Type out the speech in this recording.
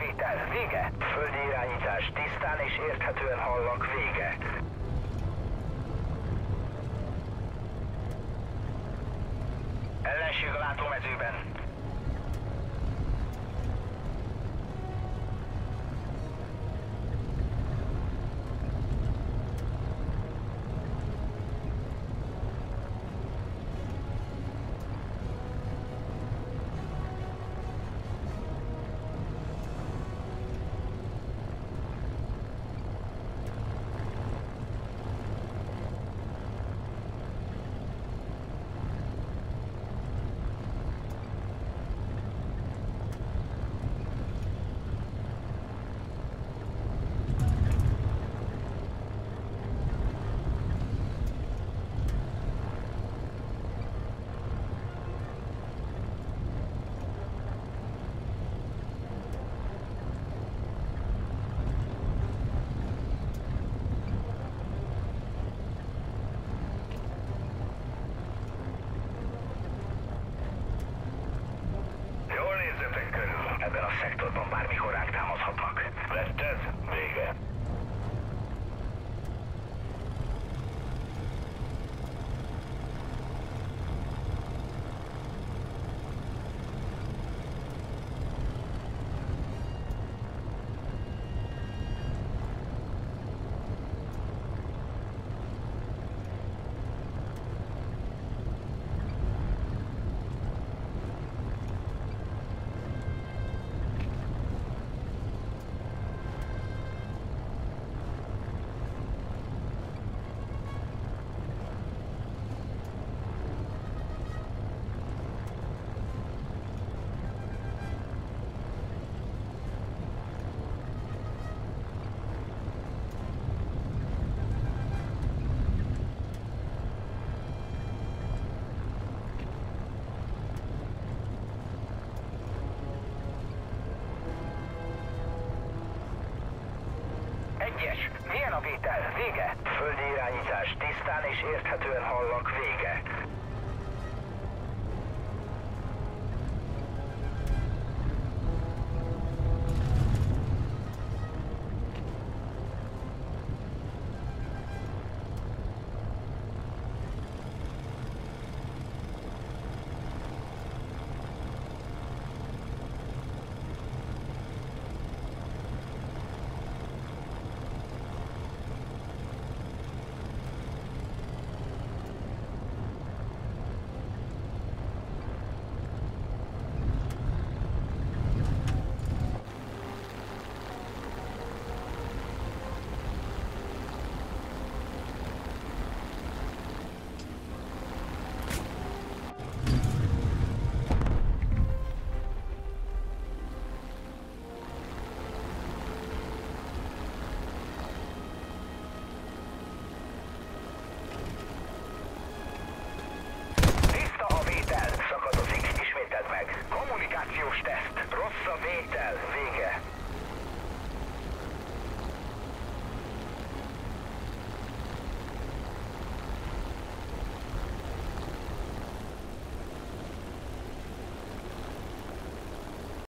Felvétel, vége. Földi irányítás, tisztán és érthetően hallak, vége. Ellenség a látómezőben. Milyen a vétel? Vége. Földi irányítás, tisztán és érthetően hallak, vége. Szakadozik, ismételd meg. Kommunikációs teszt. Rossz a vétel, vége.